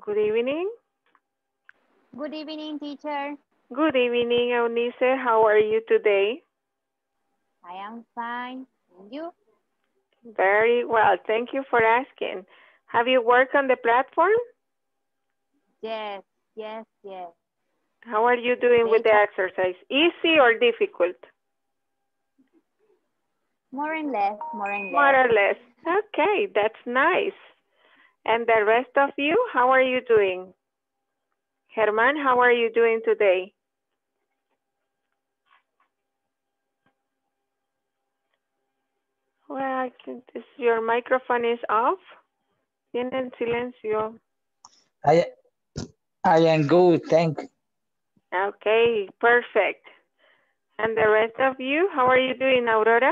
Good evening. Good evening, teacher. Good evening, Eunice. How are you today? I am fine. And you? Very well. Thank you for asking. Have you worked on the platform? Yes, yes, yes. How are you doing with the exercise? Easy or difficult? More and less, more and less. More or less. Okay, that's nice. And the rest of you, how are you doing? Germán, how are you doing today? Well, I think your microphone is off. Tienen silencio. I am good, thank you. Okay, perfect. And the rest of you, how are you doing, Aurora?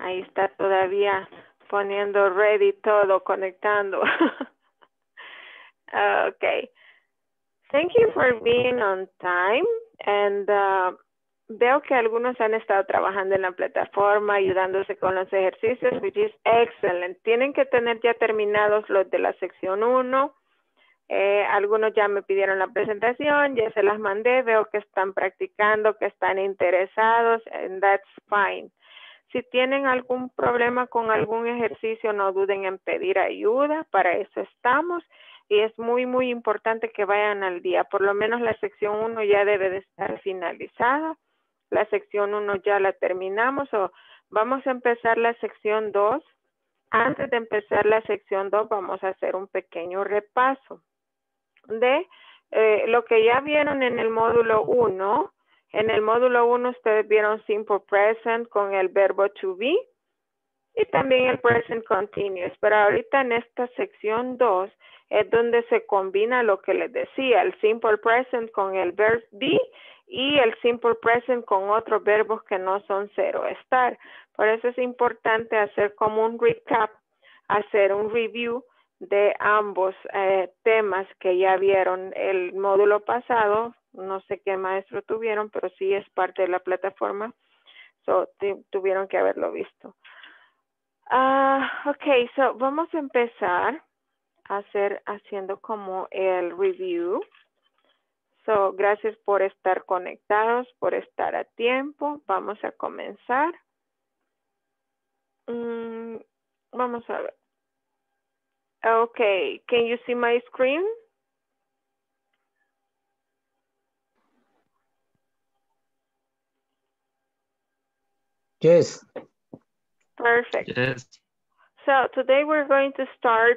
Ahí está todavía poniendo ready todo, conectando. Okay. Thank you for being on time. And veo que algunos han estado trabajando en la plataforma, ayudándose con los ejercicios, which is excellent. Tienen que tener ya terminados los de la sección 1. Algunos ya me pidieron la presentación, ya se las mandé. Veo que están practicando, que están interesados, and that's fine. Si tienen algún problema con algún ejercicio, no duden en pedir ayuda. Para eso estamos. Y es muy, muy importante que vayan al día. Por lo menos la sección 1 ya debe de estar finalizada. La sección 1 ya la terminamos. O vamos a empezar la sección 2. Antes de empezar la sección 2, vamos a hacer un pequeño repaso de lo que ya vieron en el módulo 1. En el módulo 1 ustedes vieron simple present con el verbo to be y también el present continuous. Pero ahorita en esta sección 2 es donde se combina lo que les decía, el simple present con el verbo be y el simple present con otros verbos que no son ser o estar. Por eso es importante hacer como un recap, hacer un review de ambos temas que ya vieron el módulo pasado. No sé qué maestro tuvieron, pero sí es parte de la plataforma. So, tuvieron que haberlo visto. Ok, so vamos a empezar a haciendo como el review. So, gracias por estar conectados, por estar a tiempo. Vamos a comenzar. Vamos a ver. Ok, can you see my screen? Yes. Perfect. Yes. So today we're going to start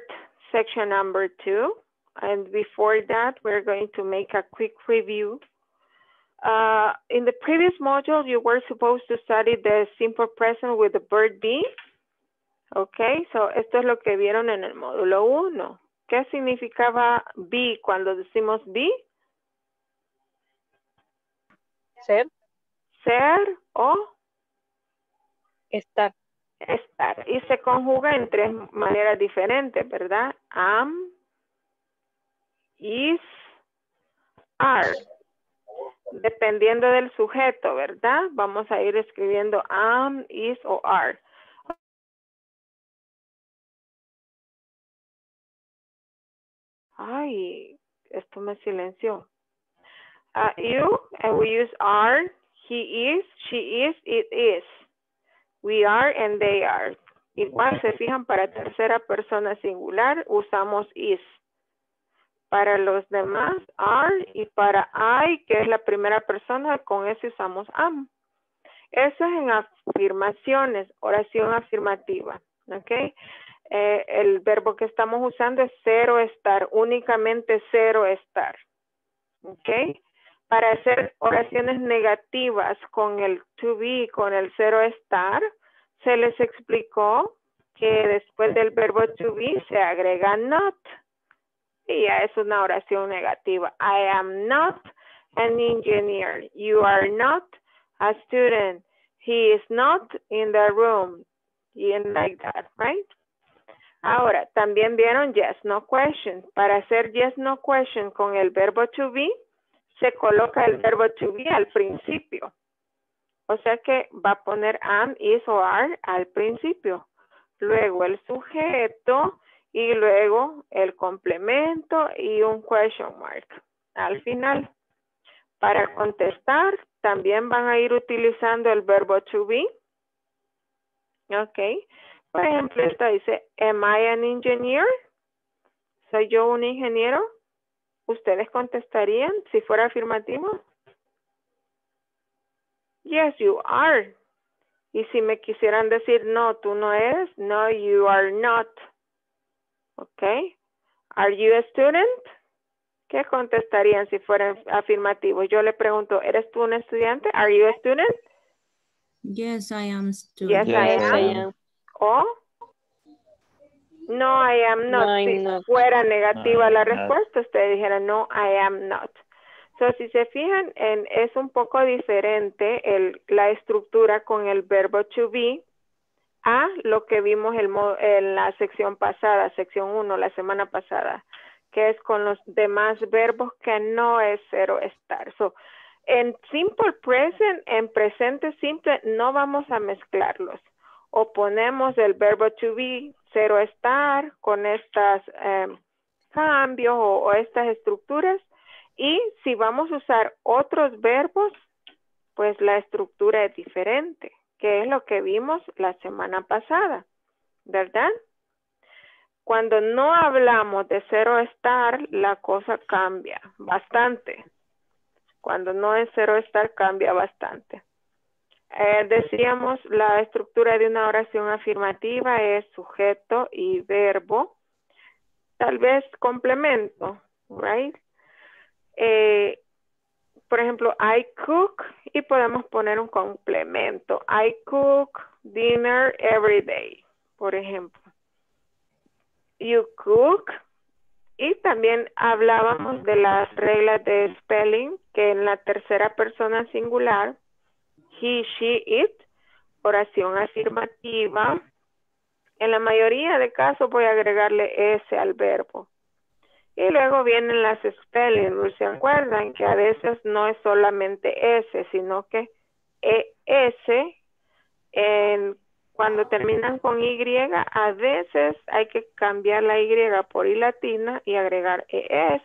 section number 2. And before that, we're going to make a quick review. In the previous module, you were supposed to study the simple present with the verb be. Okay, so esto es lo que vieron en el módulo 1. ¿Qué significaba be cuando decimos be? Ser. Ser o estar. Estar. Y se conjuga en tres maneras diferentes, ¿verdad? Am, is, are. Dependiendo del sujeto, ¿verdad? Vamos a ir escribiendo am, is o are. Ay, esto me silenció. You, and we use are, he is, she is, it is. We are and they are. Igual se fijan para tercera persona singular usamos is. Para los demás are y para I que es la primera persona con eso usamos am. Eso es en afirmaciones, oración afirmativa. ¿Okay? El verbo que estamos usando es ser o estar, únicamente ser o estar. ¿Okay? Para hacer oraciones negativas con el to be, con el ser o estar, se les explicó que después del verbo to be se agrega not. Y ya es una oración negativa. I am not an engineer. You are not a student. He is not in the room. And like that, right? Ahora, también vieron yes, no question. Para hacer yes, no question con el verbo to be, se coloca el verbo to be al principio. O sea que va a poner am, is o are al principio. luego el sujeto y luego el complemento y un question mark al final. Para contestar también van a ir utilizando el verbo to be. Ok. Por ejemplo, esta dice, am I an engineer? ¿Soy yo un ingeniero? ¿Ustedes contestarían si fuera afirmativo? Yes, you are. Y si me quisieran decir, no, tú no eres, no, you are not. Ok. Are you a student? ¿Qué contestarían si fueran afirmativos? Yo le pregunto, ¿eres tú un estudiante? Are you a student? Yes, I am a student. Yes, I am. O no, I am not. No, si not. Fuera negativa la respuesta, ustedes dijeran no, I am not. So, si se fijan, es un poco diferente la estructura con el verbo to be a lo que vimos en la sección pasada, sección 1, la semana pasada, que es con los demás verbos que no es ser o estar. So, en simple present, en presente simple, no vamos a mezclarlos. O ponemos el verbo to be, ser o estar, con estos cambios o estas estructuras. Y si vamos a usar otros verbos, pues la estructura es diferente, que es lo que vimos la semana pasada, ¿verdad? Cuando no hablamos de ser o estar, la cosa cambia bastante. Cuando no es ser o estar, cambia bastante. Decíamos la estructura de una oración afirmativa es sujeto y verbo. Tal vez complemento, right? Por ejemplo, I cook y podemos poner un complemento. I cook dinner every day, por ejemplo. You cook. Y también hablábamos de las reglas de spelling, que en la tercera persona singular, he, she, it, oración afirmativa. En la mayoría de casos voy a agregarle S al verbo. Y luego vienen las spelling rules. ¿Se acuerdan que a veces no es solamente S, sino que ES cuando terminan con Y, a veces hay que cambiar la Y por I latina y agregar ES,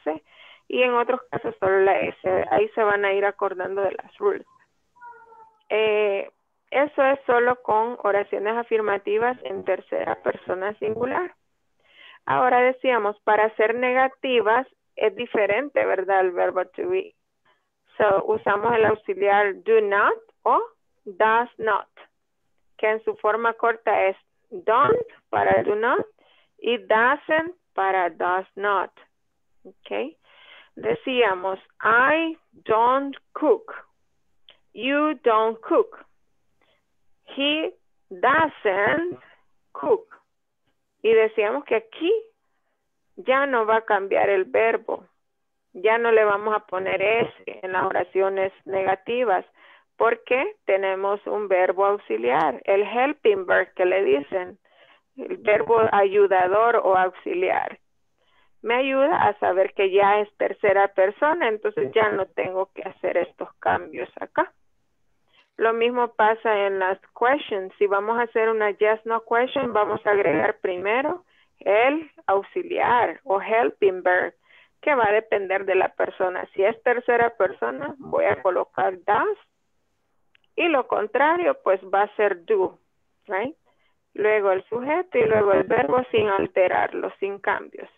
y en otros casos solo la S. Ahí se van a ir acordando de las rules. Eso es solo con oraciones afirmativas en tercera persona singular. Ahora decíamos, para ser negativas es diferente, ¿verdad? El verbo to be. So, usamos el auxiliar do not o does not, que en su forma corta es don't para do not y doesn't para does not. Okay. Decíamos, I don't cook. You don't cook. He doesn't cook. Y decíamos que aquí ya no va a cambiar el verbo. Ya no le vamos a poner S en las oraciones negativas, porque tenemos un verbo auxiliar, el helping verb que le dicen, el verbo ayudador o auxiliar. Me ayuda a saber que ya es tercera persona, entonces ya no tengo que hacer estos cambios acá. Lo mismo pasa en las questions. Si vamos a hacer una yes, no question, vamos a agregar primero el auxiliar o helping verb, que va a depender de la persona. Si es tercera persona, voy a colocar does, y lo contrario, pues va a ser do, right? Luego el sujeto y luego el verbo sin alterarlo, sin cambios.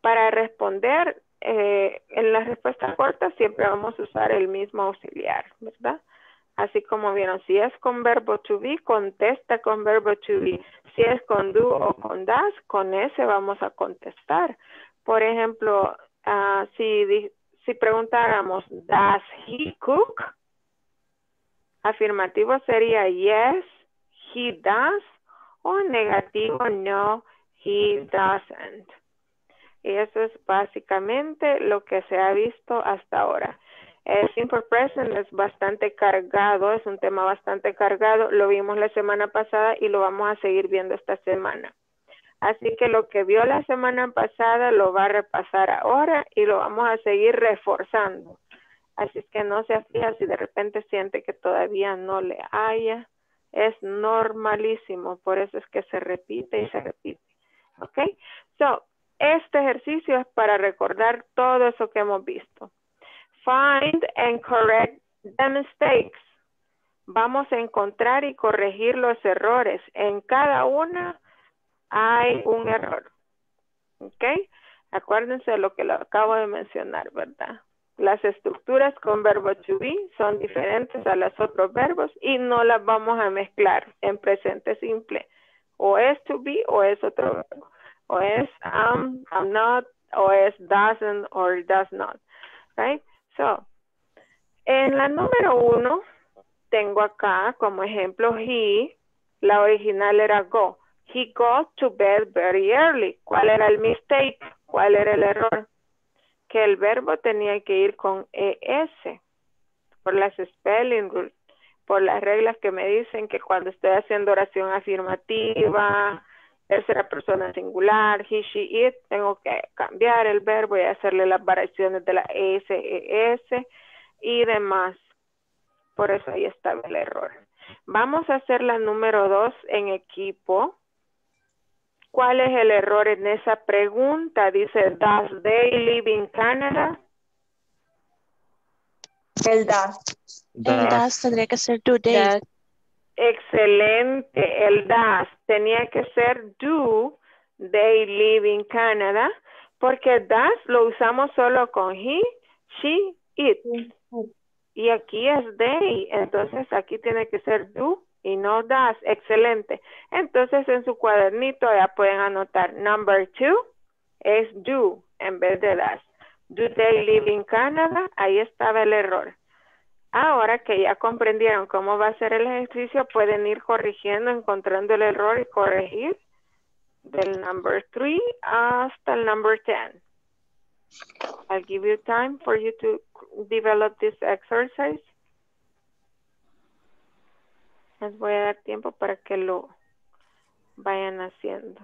Para responder, en las respuestas cortas siempre vamos a usar el mismo auxiliar, ¿verdad? Así como vieron, si es con verbo to be, contesta con verbo to be. Si es con do o con does, con ese vamos a contestar. Por ejemplo, si preguntáramos, ¿does he cook? Afirmativo sería yes, he does, o negativo no, he doesn't. Y eso es básicamente lo que se ha visto hasta ahora. El simple present es bastante cargado, es un tema bastante cargado. Lo vimos la semana pasada y lo vamos a seguir viendo esta semana. Así que lo que vio la semana pasada lo va a repasar ahora y lo vamos a seguir reforzando. Así que no se aflija si de repente siente que todavía no le haya es normalísimo, por eso es que se repite y se repite. ¿Ok? So, este ejercicio es para recordar todo eso que hemos visto. Find and correct the mistakes. Vamos a encontrar y corregir los errores. En cada una hay un error. ¿Ok? Acuérdense de lo que lo acabo de mencionar, ¿verdad? Las estructuras con verbo to be son diferentes a los otros verbos y no las vamos a mezclar en presente simple. O es to be o es otro verbo. O es am, I'm not, o es doesn't or does not. Right? So, en la número 1 tengo acá como ejemplo he, la original era go. He goes to bed very early. ¿Cuál era el mistake? ¿Cuál era el error? Que el verbo tenía que ir con ES, por las spelling rules, por las reglas que me dicen que cuando estoy haciendo oración afirmativa, tercera persona singular, he, she, it, tengo que cambiar el verbo y hacerle las variaciones de la ES, ES y demás. Por eso ahí está el error. Vamos a hacer la número 2 en equipo. ¿Cuál es el error en esa pregunta? Dice, does they live in Canada? El does. El does tendría que ser do they. Does. Excelente, el does. Tenía que ser do they live in Canada, porque does lo usamos solo con he, she, it. Y aquí es they, entonces aquí tiene que ser do y no does. Excelente. Entonces en su cuadernito ya pueden anotar number 2 es do en vez de does. Do they live in Canada? Ahí estaba el error. Ahora que ya comprendieron cómo va a ser el ejercicio, pueden ir corrigiendo, encontrando el error y corregir del number 3 hasta el number 10. I'll give you time for you to develop this exercise. Les voy a dar tiempo para que lo vayan haciendo.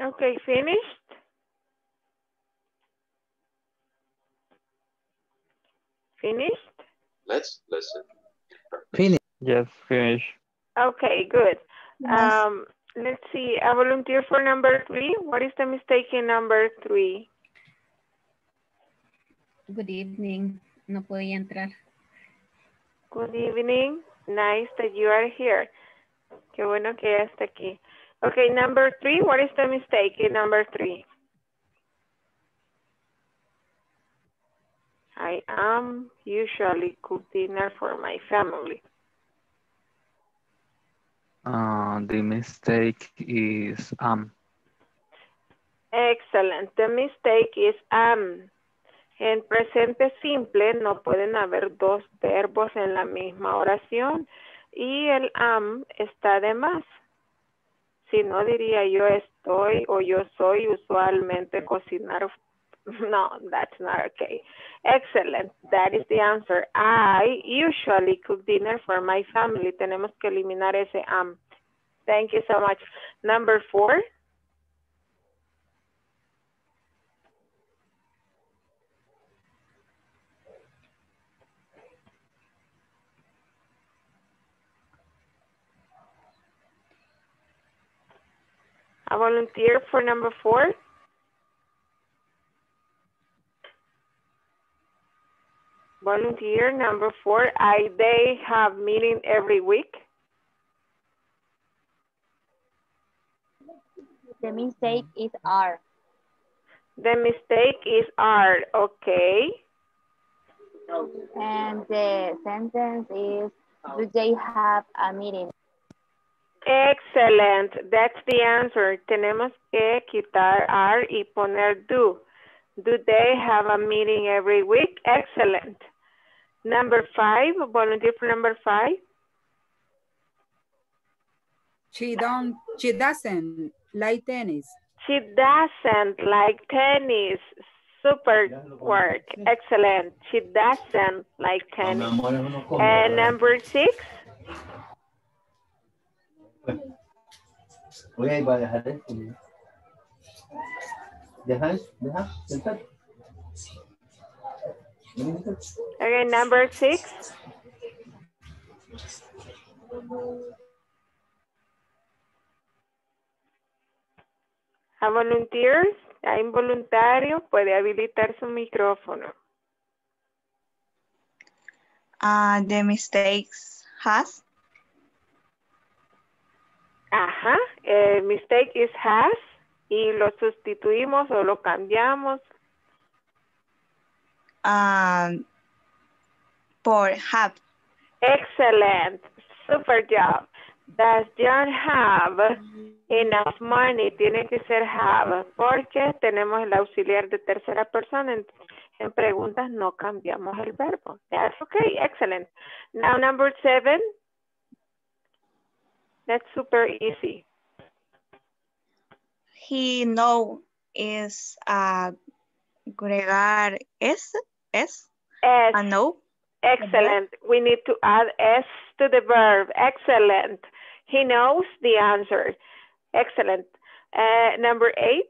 Okay, finished? Finished? Let's listen. Finish. Yes, finish. Okay, good. Yes. Let's see. I volunteer for number 3. What is the mistake in number 3? Good evening. No podía entrar. Good evening. Nice that you are here. Qué bueno que ya está aquí. Okay, number 3. What is the mistake in number 3? I am usually cook dinner for my family. The mistake is am. Excellent. The mistake is am. En presente simple no pueden haber dos verbos en la misma oración y el am está de más. Si no diría yo estoy o yo soy usualmente cocinar. No, that's not okay. Excellent. That is the answer. I usually cook dinner for my family. Tenemos que eliminar ese am. Thank you so much. Number 4. I volunteer for number 4. Volunteer number 4. They have meeting every week. The mistake is are. The mistake is are. Okay. And the sentence is, do they have a meeting? Excellent. That's the answer. Tenemos que quitar are y poner do. Do they have a meeting every week? Excellent. Number 5, volunteer for number 5. She doesn't like tennis. She doesn't like tennis. Super work. Excellent. She doesn't like tennis. And number 6. Okay, number 6. A volunteers, a involuntario puede habilitar su micrófono. The mistakes has. Ajá, el mistake is has. Y lo sustituimos o lo cambiamos. Por have. Excellent. Super job. Does John have enough money? Tiene que ser have porque tenemos el auxiliar de tercera persona. En preguntas no cambiamos el verbo. That's okay. Excellent. Now number 7. That's super easy. He know is agregar s a no. Excellent. We need to add s to the verb. Excellent. He knows the answer. Excellent. Number 8.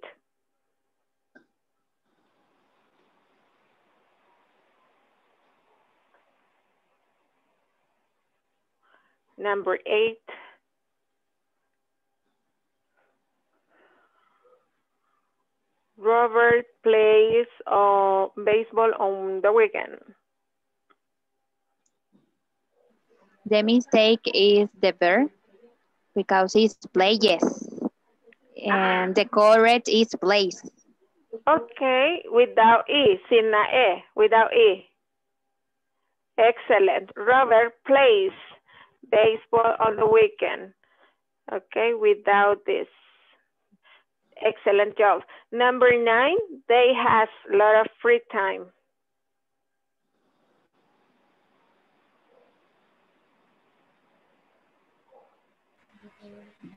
Number 8. Robert plays baseball on the weekend. The mistake is the verb because it's play, yes. And the correct is plays. Okay, without E, sin la E, without E. Excellent. Robert plays baseball on the weekend. Okay, without this. Excellent job. Number 9, they have a lot of free time.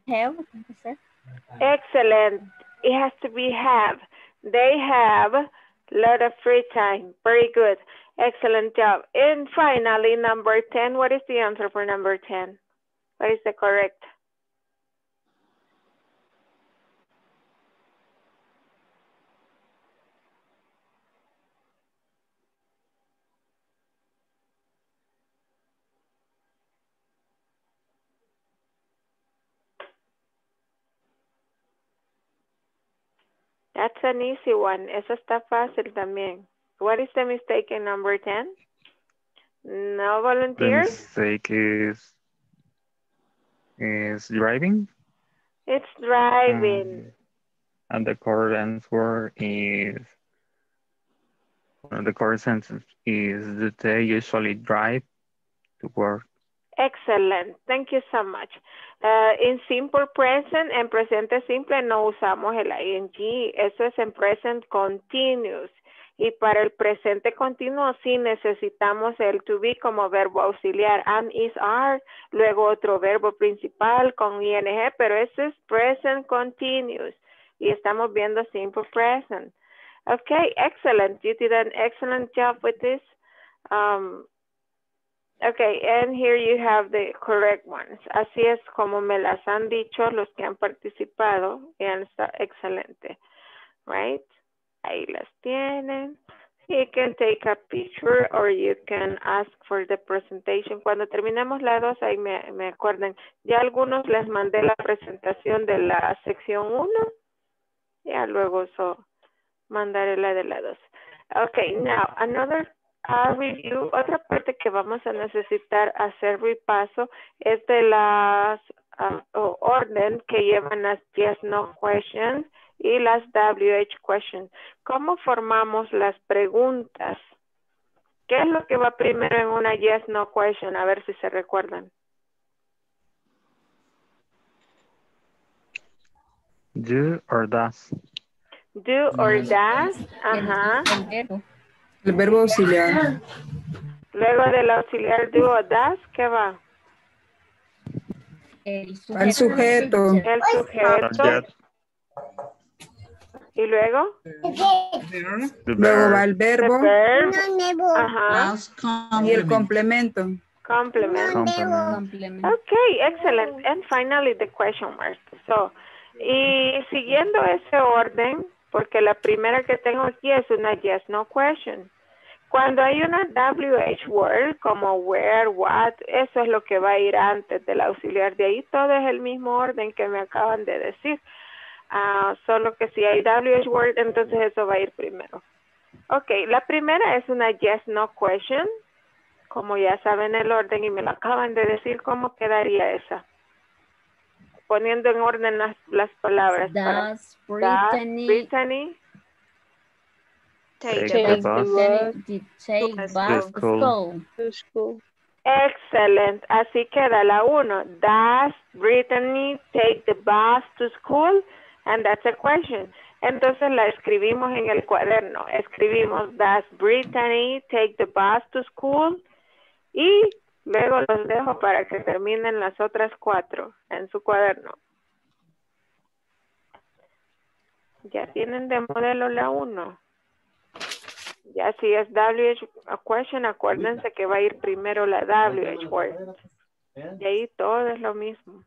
Have. Excellent. It has to be have. They have a lot of free time. Very good. Excellent job. And finally, number 10. What is the answer for number 10? What is the correct? That's an easy one. Esa está fácil también. What is the mistake in number 10? No volunteers? The mistake is driving. It's driving. And the correct answer is, the correct sentence is, they usually drive to work. Excellent. Thank you so much. In simple present, en presente simple no usamos el ing. Eso es en present continuous. Y para el presente continuo sí necesitamos el to be como verbo auxiliar. Am, is, are. Luego otro verbo principal con ing, pero eso es present continuous. Y estamos viendo simple present. Okay, excellent. You did an excellent job with this. Okay, and here you have the correct ones. Así es como me las han dicho los que han participado. Y han estado excelente. Right? Ahí las tienen. You can take a picture or you can ask for the presentation. Cuando terminemos la 2, ahí me acuerdan. Ya algunos les mandé la presentación de la sección 1. Ya luego mandaré la de la 2. Okay, now another review. Otra parte que vamos a necesitar hacer repaso es de las orden que llevan las yes no questions y las WH questions. ¿Cómo formamos las preguntas? ¿Qué es lo que va primero en una yes no question? A ver si se recuerdan. Do or does. Do or does. Ajá. El verbo auxiliar. Luego del auxiliar do o does, ¿qué va? El sujeto. El sujeto. El sujeto. ¿Y luego? Luego va el verbo. Ajá. Y el complemento. Complemento. Okay, excellent. And finally the question mark. So, y siguiendo ese orden, porque la primera que tengo aquí es una yes, no question. Cuando hay una WH word, como where, what, eso es lo que va a ir antes del auxiliar. De ahí todo es el mismo orden que me acaban de decir. Solo que si hay WH word, entonces eso va a ir primero. Ok, la primera es una yes, no question. Como ya saben el orden y me lo acaban de decir, ¿cómo quedaría esa? Poniendo en orden las palabras. Does Brittany take the bus to school. Excellent. Así queda la 1. Does Brittany take the bus to school? And that's a question. Entonces la escribimos en el cuaderno. Escribimos does Brittany take the bus to school? Y luego los dejo para que terminen las otras 4 en su cuaderno. Ya tienen de modelo la 1. Ya si es WH question, acuérdense que va a ir primero la WH word. Y ahí todo es lo mismo.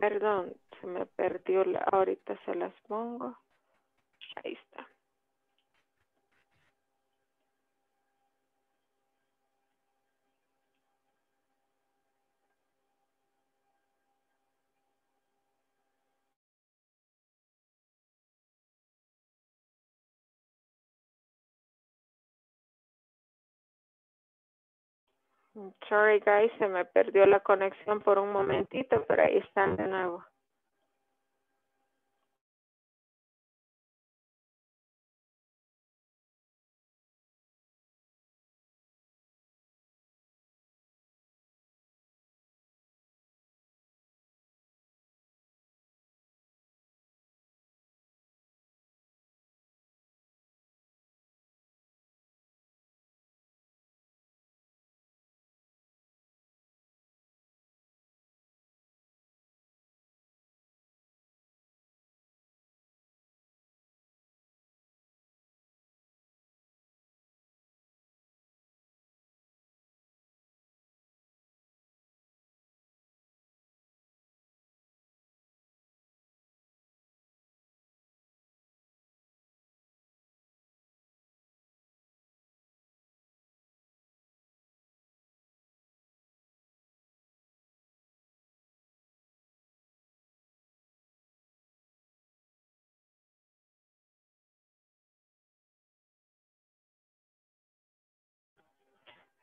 Perdón, se me perdió la, ahorita se las pongo. Ahí está. Sorry guys, se me perdió la conexión por un momentito, pero ahí están de nuevo.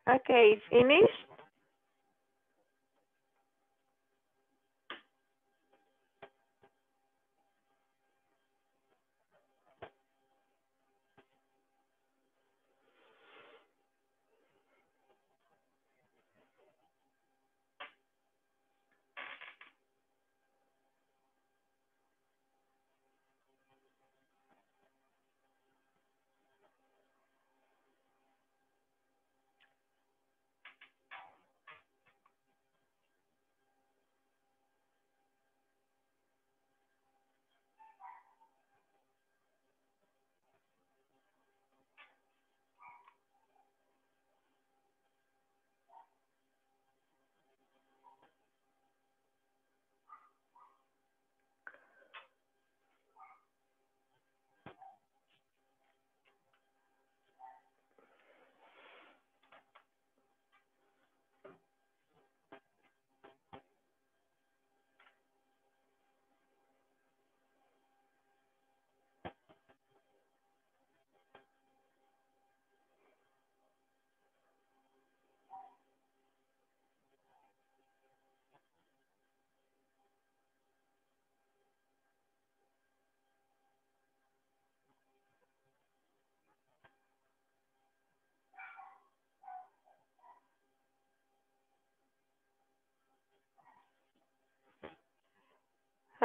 Okay, finish.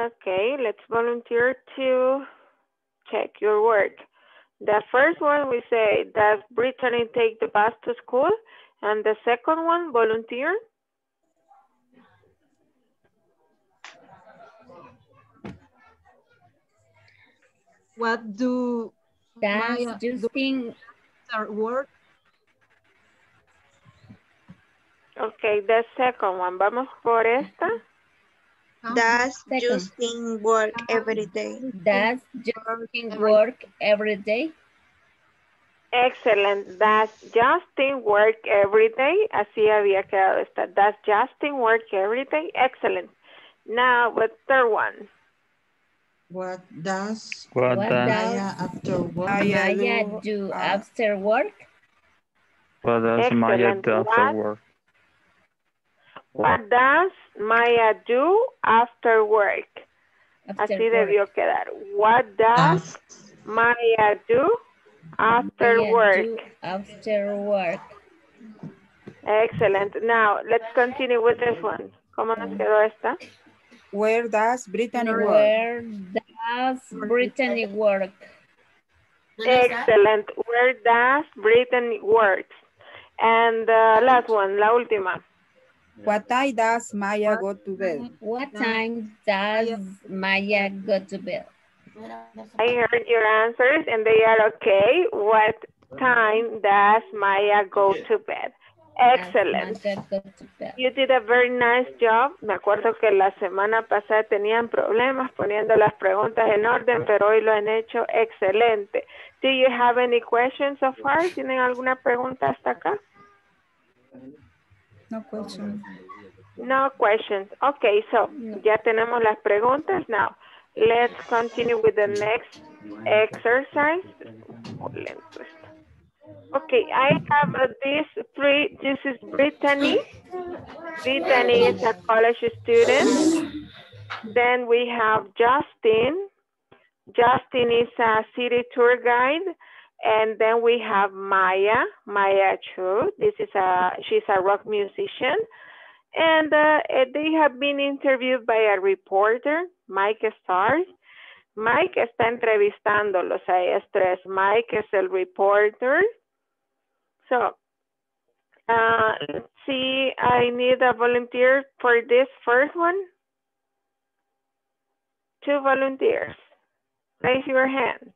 Okay, let's volunteer to check your work. The first one we say, does Brittany take the bus to school? And the second one, volunteer. What do Maya do at work? Okay, the second one. Vamos por esta. Does Justin work every day? Does Justin work every day? Excellent. Does Justin work every day? Así había quedado esta. Does Justin work every day? Excellent. Now, the third one. What does Maya do after work? What does Maya do after work? Así debió quedar. What does Maya do after work? Excellent. Now, let's continue with this one. ¿Cómo nos quedó esta? Where does Brittany work? Where does Brittany work? Excellent. Where does Brittany work? And the last one, la última. What time does Maya go to bed? What time does Maya go to bed? I heard your answers and they are okay. What time does Maya go to bed? Excellent. You did a very nice job. Me acuerdo que la semana pasada tenían problemas poniendo las preguntas en orden, pero hoy lo han hecho excelente. Do you have any questions so far? ¿Tienen alguna pregunta hasta acá? No questions. No questions. Okay, so ya tenemos las preguntas. Now, let's continue with the next exercise. Okay, I have these three. This is Brittany. Brittany is a college student. Then we have Justin. Justin is a city tour guide. And then we have Maya, Maya Chu. She's a rock musician. And they have been interviewed by a reporter, Mike Starr. Mike está entrevistándolos a ellos tres. Mike es el reporter. So, see, I need a volunteer for this first one. Two volunteers. Raise your hand.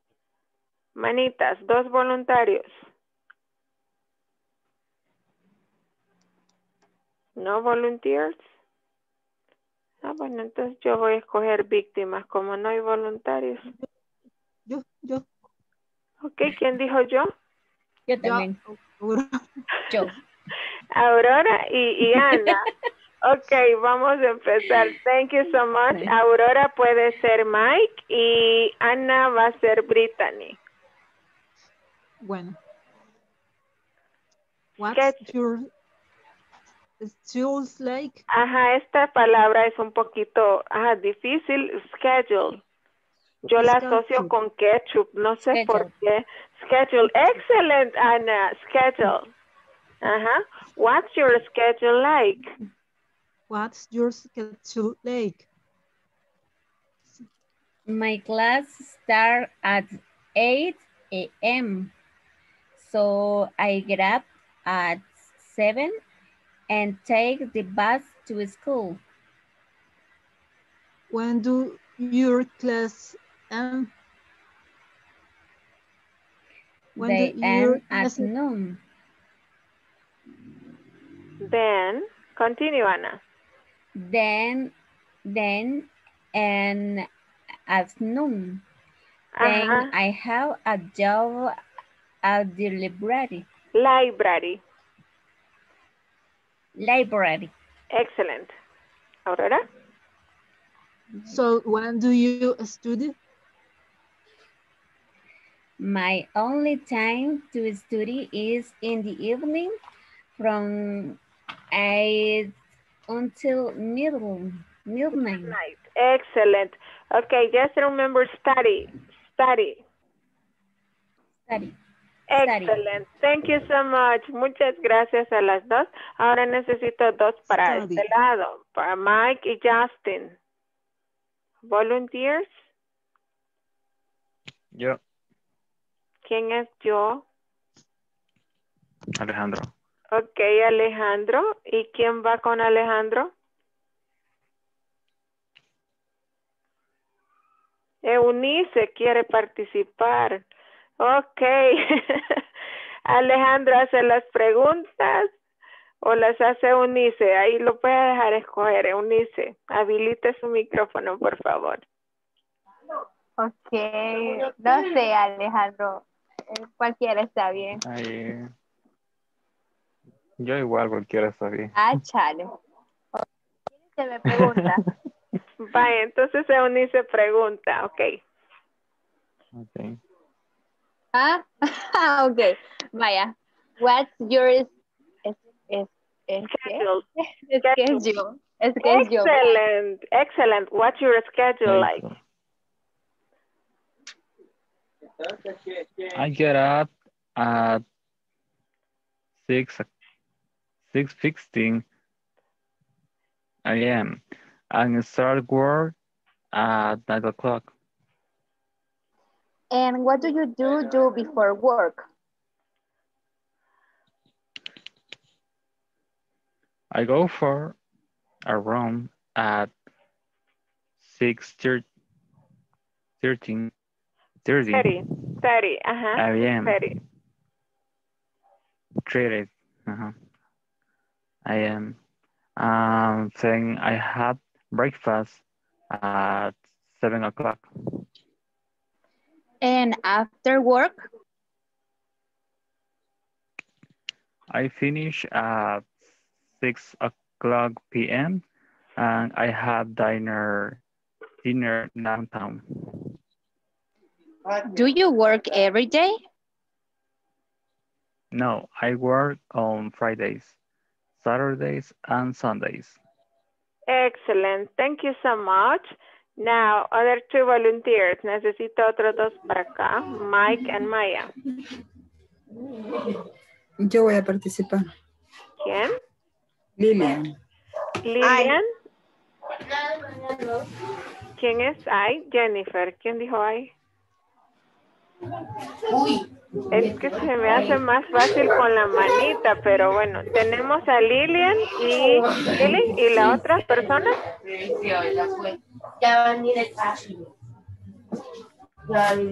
Manitas, dos voluntarios. No volunteers. Ah, bueno, entonces yo voy a escoger víctimas, como no hay voluntarios. Yo. Ok, ¿quién dijo yo? Yo también. Yo. Aurora y Ana. Ok, vamos a empezar. Thank you so much. Aurora puede ser Mike y Ana va a ser Brittany. Bueno. What's your schedule like? Ajá, esta palabra es un poquito difícil, schedule. Yo la asocio con ketchup, no sé por qué. Schedule, excellent, Ana, schedule. Ajá, what's your schedule like? What's your schedule like? My class starts at 8 a.m. So I grab at 7 and take the bus to school. When do your class end? They end at noon. Then, continue, Ana. Then, and at noon. Then I have a job at the library. Library. Excellent. Aurora? So when do you study? My only time to study is in the evening from 8 until midnight. Excellent. Okay, just remember study. Excellent. Thank you so much. Muchas gracias a las dos. Ahora necesito dos para este lado, para Mike y Justin. Volunteers. Yo. ¿Quién es yo? Alejandro. Ok, Alejandro. ¿Y quién va con Alejandro? Eunice quiere participar. Ok. Alejandro hace las preguntas o las hace Eunice. Ahí lo puede dejar escoger. Eunice, habilite su micrófono, por favor. Ok. No sé, Alejandro. Cualquiera está bien. Ay, yo igual, cualquiera está bien. Ah, chale. Se me pregunta. Vale, entonces Eunice pregunta. Ok. Okay. Maya, what's your schedule? Excellent. What's your schedule like? I get up at 6:15 a.m. and start work at 9 o'clock. And what do you do before work? I go for a run at 6:30 a.m. I am. Then I have breakfast at 7 o'clock. And after work? I finish at 6 o'clock p.m. and I have dinner downtown. Do you work every day? No, I work on Fridays, Saturdays, and Sundays. Excellent. Thank you so much. Now, other two volunteers. Necesito otros dos para acá, Mike and Maya. Yo voy a participar. ¿Quién? Lilian. ¿Quién es I? Jennifer. ¿Quién dijo I? Es que se me hace más fácil con la manita, pero bueno, tenemos a Lilian y la otra persona. Ya van a ir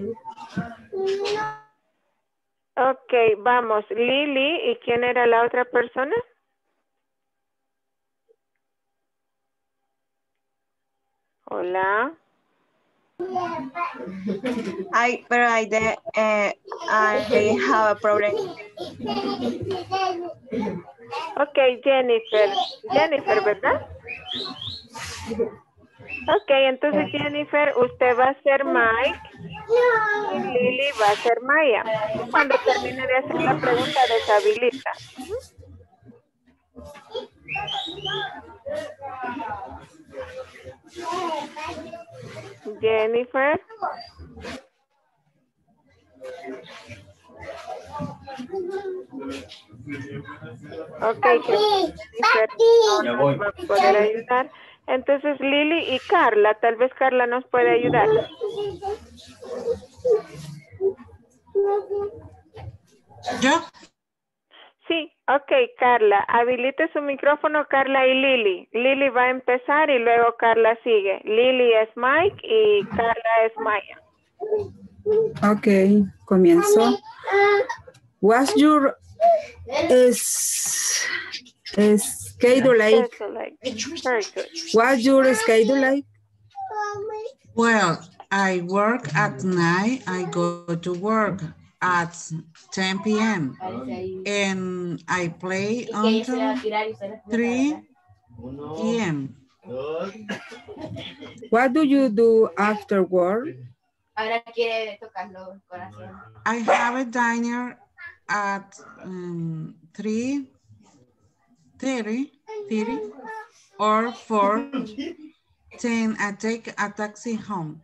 Ok, vamos, Lili, ¿y quién era la otra persona? Hola. I have a problem. Okay, Jennifer, ¿verdad? Ok, entonces Jennifer, usted va a ser Mike No. Y Lili va a hacer Maya. Cuando termine de hacer la pregunta, deshabilita. Jennifer. Okay, ya voy. Va a poder ayudar. Entonces Lili y Carla, tal vez Carla nos puede ayudar. ¿Yo? Sí, okay, Carla, habilite su micrófono, Carla y Lili. Lili va a empezar y luego Carla sigue. Lili es Mike y Carla es Maya. Okay, comienzo. What's your schedule like? What's your schedule like? Well, I work at night. I go to work at 10 p.m. and I play until 3 p.m. What do you do after work? I have a dinner at 3:30 or 4:10. I take a taxi home.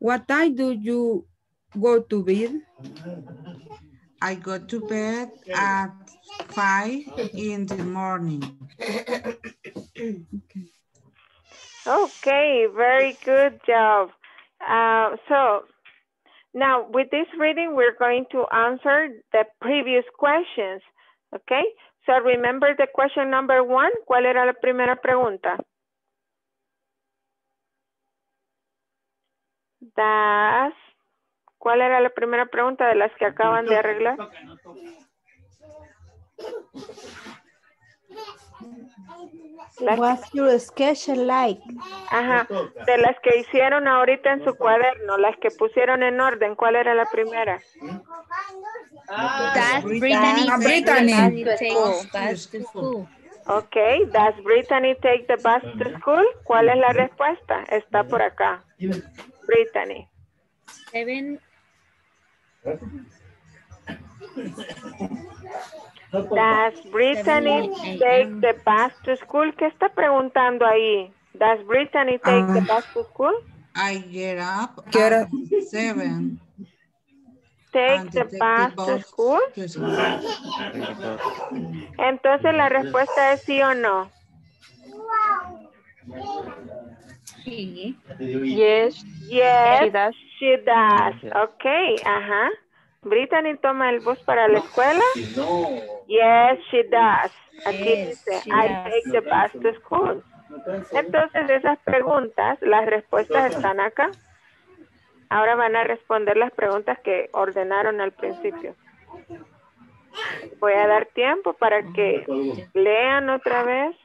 What time do you go to bed? I go to bed at 5 in the morning. Okay, very good job. So now with this reading, we're going to answer the previous questions. Okay, so remember the question number one. ¿Cuál era la primera pregunta? ¿Cuál era la primera pregunta de las que acaban de arreglar? What's your schedule like? Ajá, de las que hicieron ahorita en su cuaderno, las que pusieron en orden, ¿cuál era la primera? That's Brittany take bus to school. Okay, does Brittany take the bus to school? ¿Cuál es la respuesta? Está por acá. Brittany. 7. Does Brittany take the bus to school? ¿Qué está preguntando ahí? Does Brittany take the bus to school? I get up at 7. Take the bus to school. Entonces la respuesta es sí o no. Sí. Yes. She does. Okay, ajá. Brittany toma el bus para la escuela. No. Yes, she does. Aquí dice, I take the bus to school. Entonces esas preguntas, las respuestas están acá. Ahora van a responder las preguntas que ordenaron al principio. Voy a dar tiempo para que lean otra vez.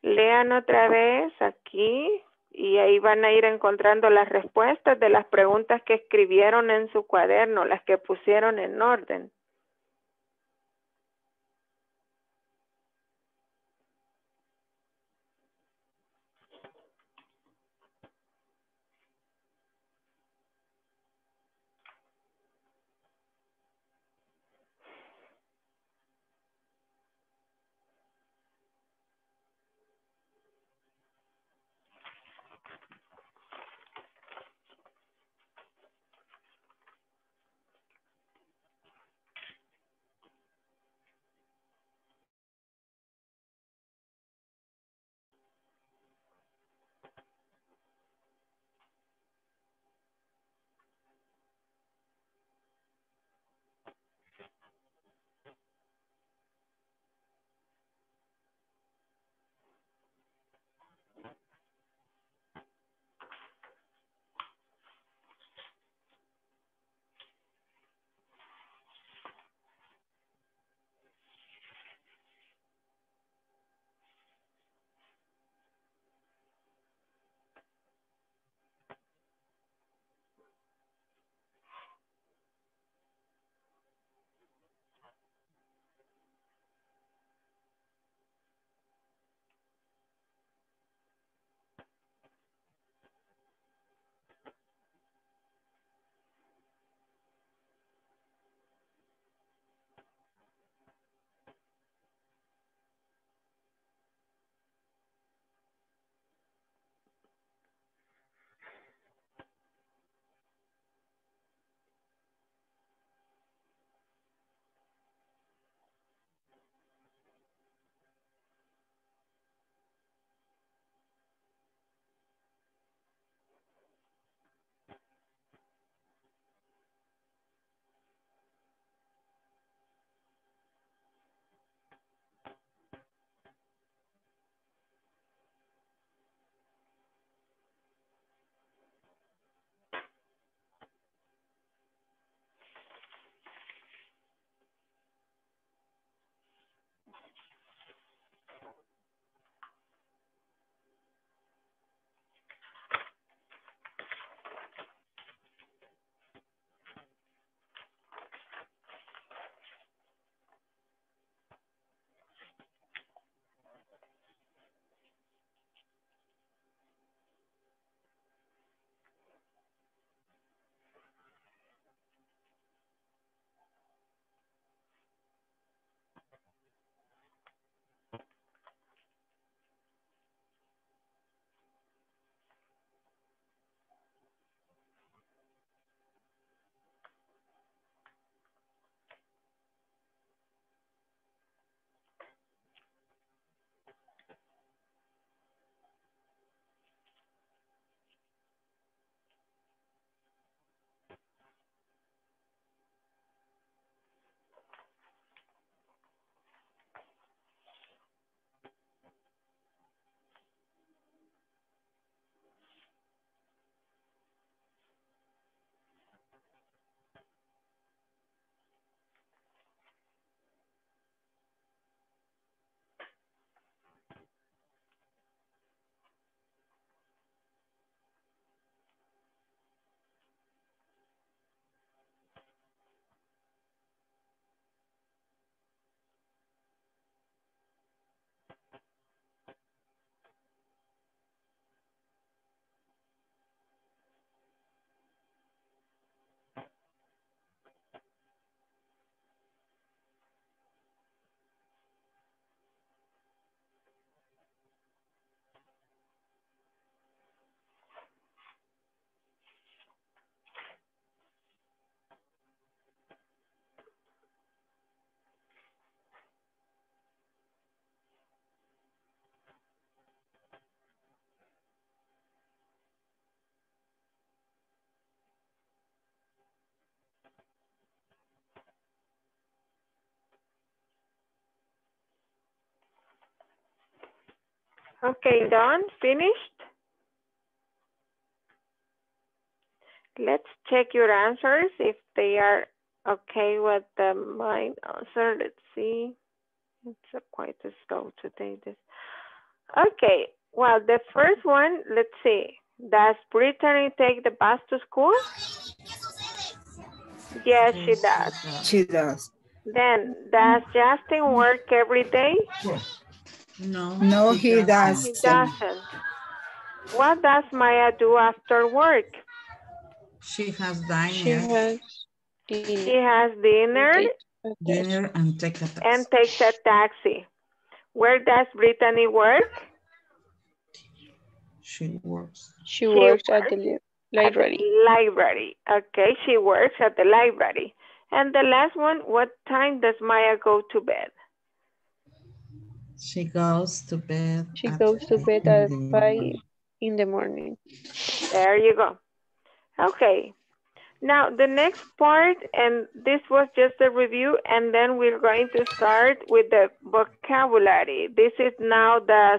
Lean otra vez aquí. Y ahí van a ir encontrando las respuestas de las preguntas que escribieron en su cuaderno, las que pusieron en orden. Okay, done, finished. Let's check your answers if they are okay with my answer. Let's see. It's quite slow today. This. Okay, well, the first one, let's see. Does Brittany take the bus to school? Yes, she does. She does. Then, does Justin work every day? No. No, he doesn't. He doesn't. What does Maya do after work? She has dinner. She has dinner and takes a taxi. Where does Brittany work? She works at the library. Okay, she works at the library. And the last one, what time does Maya go to bed? She goes to bed. She goes to bed at 5 in the morning. There you go. Okay. Now the next part, and this was just a review, and then we're going to start with the vocabulary. This is now the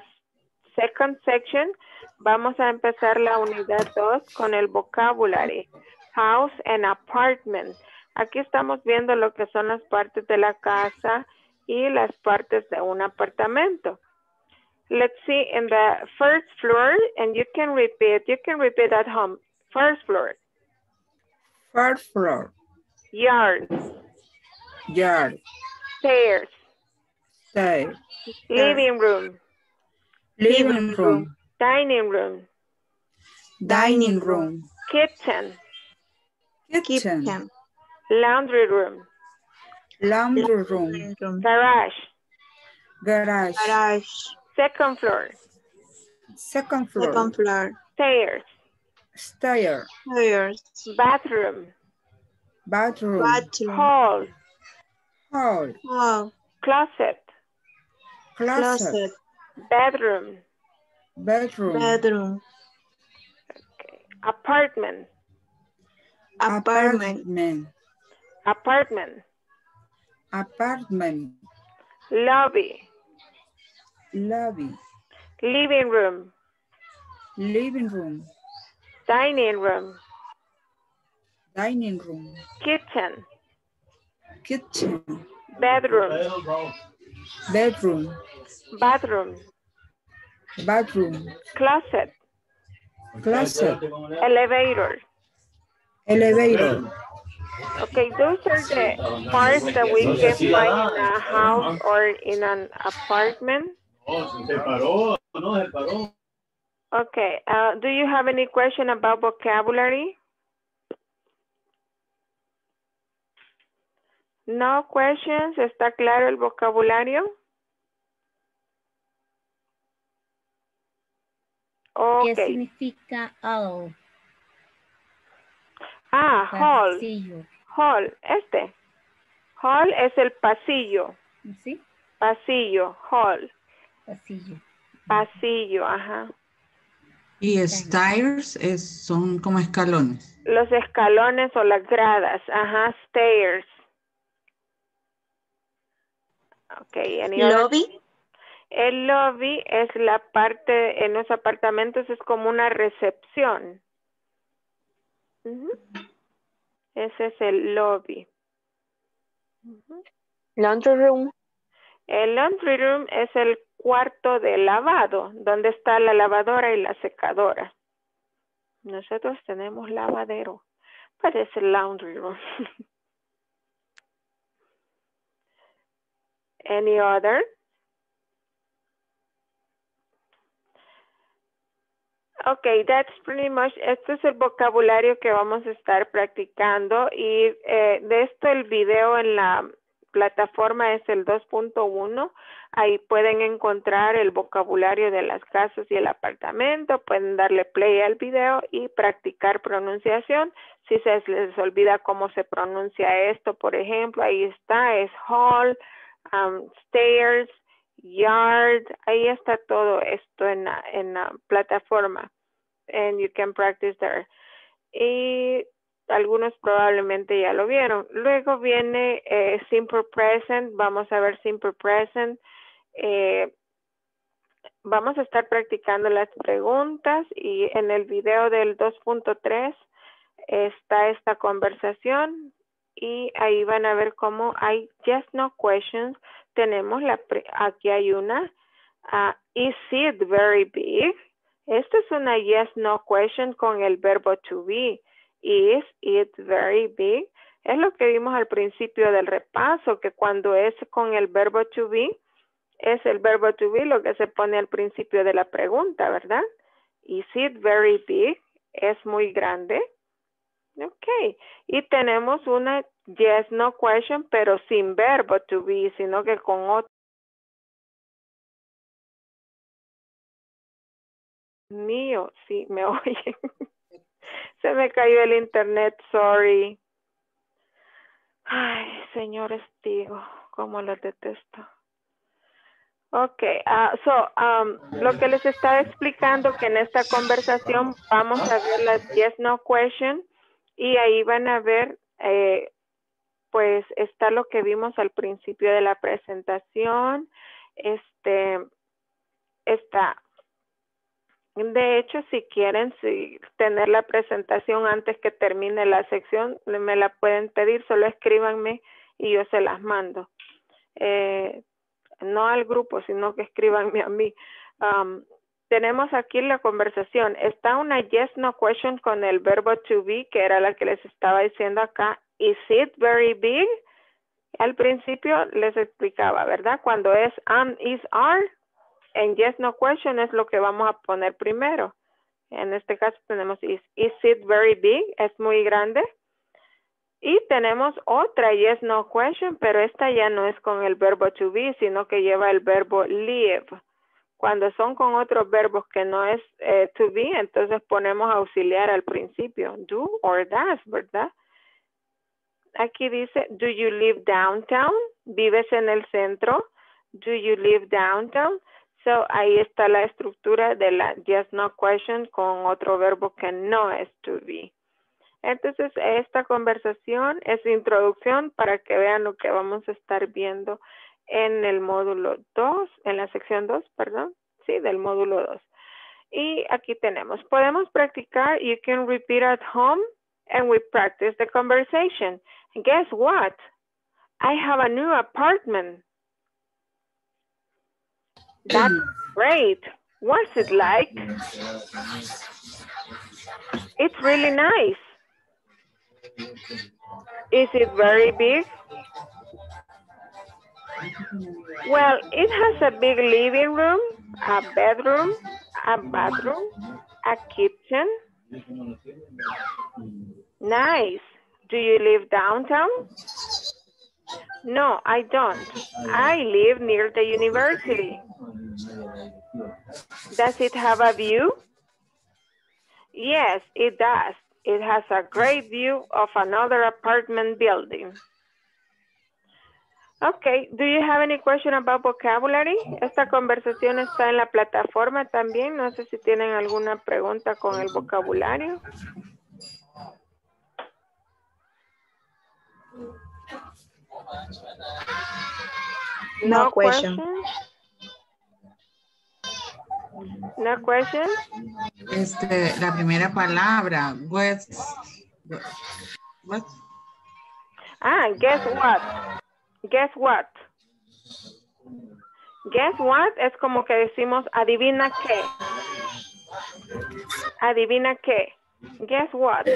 second section. Vamos a empezar la unidad 2 con el vocabulary. House and apartment. Aquí estamos viendo lo que son las partes de la casa y las partes de un apartamento. Let's see in the first floor, and you can repeat at home. First floor. First floor. Yard. Yard. Stairs. Stairs. Living room. Living room. Dining room. Dining room. Kitchen. Kitchen. Laundry room. Laundry room. Garage. Garage. Garage. Second floor. Second floor. Second floor. Stairs. Stairs. Stairs. Bathroom. Bathroom. Bathroom. Hall. Hall. Hall. Closet. Closet. Closet. Bedroom. Bedroom. Bedroom. Okay. Apartment. Apartment. Apartment. Apartment. Apartment. Lobby. Lobby. Living room. Living room. Dining room. Dining room. Kitchen. Kitchen. Bedroom. Bedroom. Bathroom. Bathroom. Closet. Closet. Elevator. Elevator. Okay, those are the parts that we can find in a house or in an apartment. Okay, do you have any question about vocabulary? No questions. ¿Está claro el vocabulario? Okay. ¿Qué significa all? Ah, hall. Pasillo. Hall, este. Hall es el pasillo. ¿Sí? Pasillo, hall. Pasillo. Pasillo, ajá. Y stairs son como escalones. Los escalones o las gradas, ajá, stairs. Okay, ¿lobby? El lobby es la parte, en los apartamentos es como una recepción. Ese es el lobby. Laundry room. El laundry room es el cuarto de lavado, donde está la lavadora y la secadora. Nosotros tenemos lavadero, parece laundry room. Any other? Okay, that's pretty much, este es el vocabulario que vamos a estar practicando y de esto el video en la plataforma es el 2.1, ahí pueden encontrar el vocabulario de las casas y el apartamento, pueden darle play al video y practicar pronunciación, si se les olvida cómo se pronuncia esto, por ejemplo, ahí está, es hall, stairs, yard, ahí está todo esto en la plataforma, and you can practice there. Y algunos probablemente ya lo vieron. Luego viene simple present, vamos a ver simple present. Vamos a estar practicando las preguntas y en el video del 2.3 está esta conversación y ahí van a ver cómo hay yes, no questions. Tenemos aquí hay una. Is it very big? Esta es una yes, no question con el verbo to be. Is it very big? Es lo que vimos al principio del repaso, que cuando es con el verbo to be, es el verbo to be lo que se pone al principio de la pregunta, ¿verdad? Is it very big? Es muy grande. Ok. Y tenemos una yes, no question, pero sin verbo to be, sino que con otro. Mío, sí, me oyen. Se me cayó el internet, sorry. Ay, señores, digo, cómo los detesto. Okay, lo que les estaba explicando que en esta conversación vamos a ver las yes, no question y ahí van a ver, pues está lo que vimos al principio de la presentación. De hecho, si quieren tener la presentación antes que termine la sección, me la pueden pedir, solo escríbanme y yo se las mando. No al grupo, sino que escríbanme a mí. Tenemos aquí la conversación. Está una yes, no question con el verbo to be, que era la que les estaba diciendo acá. Is it very big? Al principio les explicaba, ¿verdad? Cuando es is, are, en yes, no question es lo que vamos a poner primero. En este caso tenemos is it very big? Es muy grande. Y tenemos otra yes, no question, pero esta ya no es con el verbo to be, sino que lleva el verbo live. Cuando son con otros verbos que no es to be, entonces ponemos auxiliar al principio. Do or does, ¿verdad? Aquí dice, do you live downtown? ¿Vives en el centro? Do you live downtown? So, ahí está la estructura de la yes, no question con otro verbo que no es to be. Entonces, esta conversación es introducción para que vean lo que vamos a estar viendo en el módulo 2, en la sección 2, perdón. Sí, del módulo 2. Y aquí tenemos, podemos practicar, you can repeat at home and we practice the conversation. And guess what? I have a new apartment. That's great. What's it like? It's really nice. Is it very big? Well, it has a big living room, a bedroom, a bathroom, a kitchen. Nice. Do you live downtown? No, I don't. I live near the university. Does it have a view? Yes, it does. It has a great view of another apartment building. Okay, do you have any question about vocabulary? Esta conversación está en la plataforma también. No sé si tienen alguna pregunta con el vocabulario. No question. No question. La primera palabra, what? Ah, guess what. Guess what. Guess what es como que decimos adivina qué. Adivina qué. Guess what.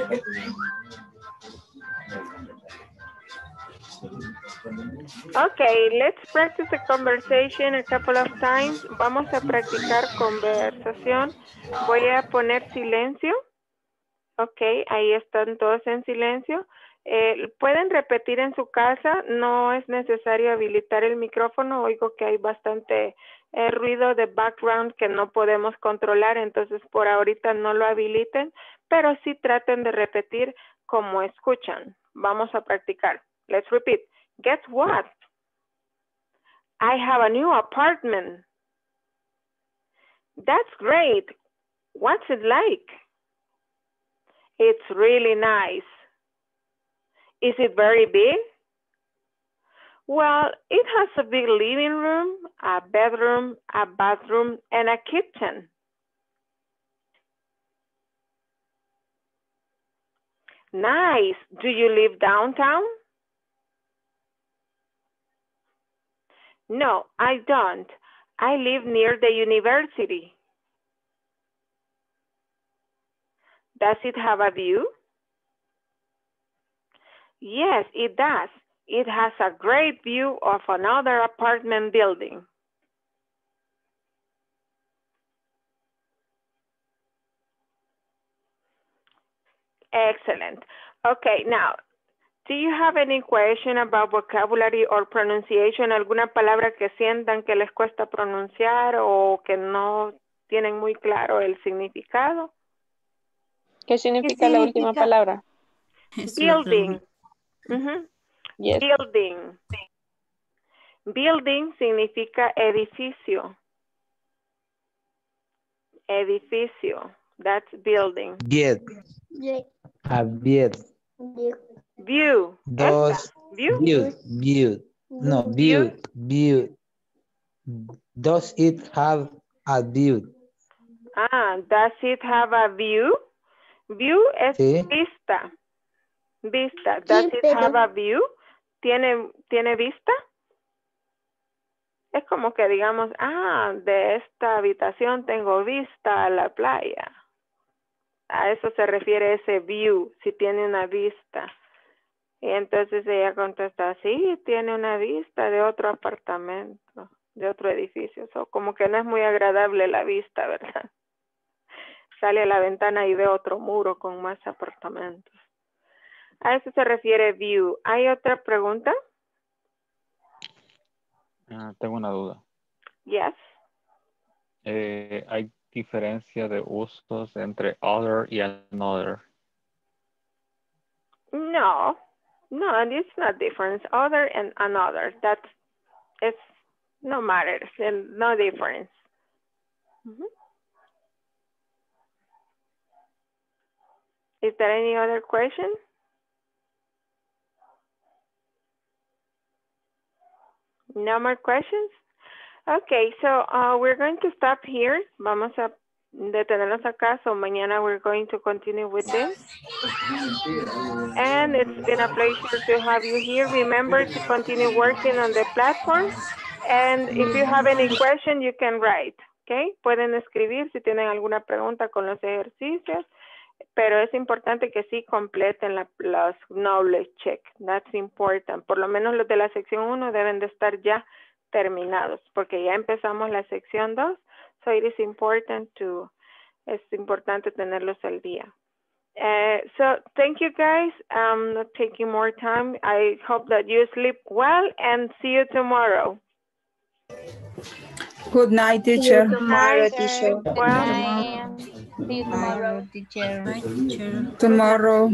Okay, let's practice the conversation a couple of times. Vamos a practicar conversación. Voy a poner silencio. Okay, ahí están todos en silencio. Pueden repetir en su casa. No es necesario habilitar el micrófono. Oigo que hay bastante ruido de background que no podemos controlar. Entonces, por ahorita no lo habiliten. Pero sí traten de repetir como escuchan. Vamos a practicar. Let's repeat. Guess what? I have a new apartment. That's great. What's it like? It's really nice. Is it very big? Well, it has a big living room, a bedroom, a bathroom, and a kitchen. Nice. Do you live downtown? No, I don't. I live near the university. Does it have a view? Yes, it does. It has a great view of another apartment building. Excellent. Okay, now, do you have any question about vocabulary or pronunciation? ¿Alguna palabra que sientan que les cuesta pronunciar o que no tienen muy claro el significado? ¿Qué significa la última palabra? Building. Uh-huh. Yes. Building. Building significa edificio. Edificio. That's building. Yes. Yes. Yes. View. Dos. View. View. View. No, view. View. Does it have a view? Ah, does it have a view? View es sí. Vista. Vista. Does it have a view? ¿Tiene vista? Es como que digamos, ah, de esta habitación tengo vista a la playa. A eso se refiere ese view, si tiene una vista. Y entonces ella contesta, sí, tiene una vista de otro apartamento, de otro edificio. So, como que no es muy agradable la vista, ¿verdad? Sale a la ventana y ve otro muro con más apartamentos. A eso se refiere view. ¿Hay otra pregunta? Tengo una duda. Yes. Hay diferencia de usos entre other y another. No, no, it's not difference. Other and another. It's no matter. No difference. Mm-hmm. Is there any other question? No more questions? Okay, so we're going to stop here. Vamos a detenernos acá, so mañana we're going to continue with this. And it's been a pleasure to have you here. Remember to continue working on the platform. And if you have any question, you can write, okay? Pueden escribir si tienen alguna pregunta con los ejercicios. Pero es importante que sí completen los knowledge check. That's important. Por lo menos los de la sección 1 deben de estar ya terminados, porque ya empezamos la sección 2. So it is important es importante tenerlos al día. So thank you guys. I'm not taking more time. I hope that you sleep well and see you tomorrow. Good night, teacher. Good night, teacher. Good night. See you tomorrow, teacher. Tomorrow.